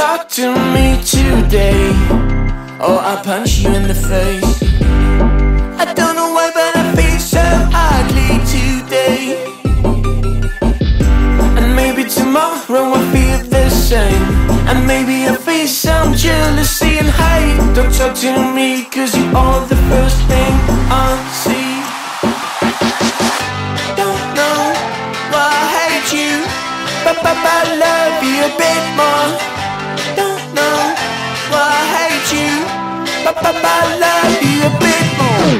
talk to me today, or I'll punch you in the face. I don't know why, but I feel so oddly today. And maybe tomorrow I'll feel the same. And maybe I'll feel some jealousy and hate. Don't talk to me, cause you are the first thing I see. Don't know why I hate you, but I love you a bit more. Don't know why I hate you, but I love you a bit more.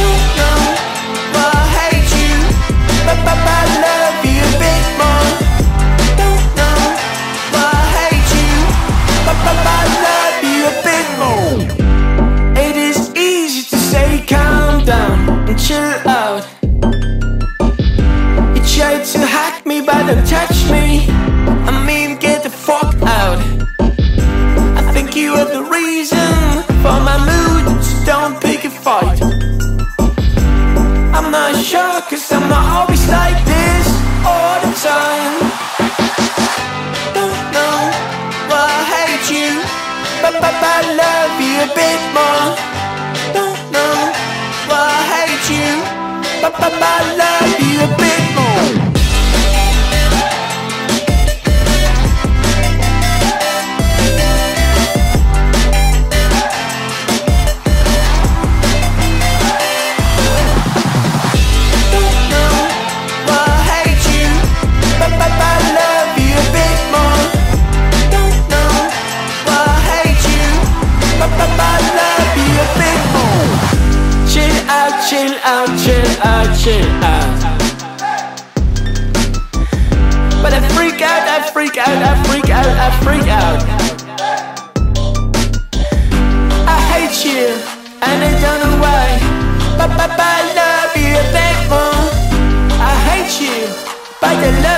Don't know why I hate you, but I love you a bit more. Don't know why I hate you, but I love you a bit more. It is easy to say calm down and chill out. You tried to hack me, but don't touch me. I mean, get the fuck out. I think you are the reason for my mood, so don't pick a fight. I'm not sure, cause I'm not always like this all the time. Don't know why I hate you, but I love you a bit more. Don't know why I hate you, but I love you a bit more. Don't know why I hate you, but I love you a bit more. Don't know why I hate you, but I love you a bit more. Chill out, chill out, chill out, chill out. But I freak out, I freak out, I freak out, I freak out. I hate you, and I don't know why, but I love you a bit more. I hate you, but I love you.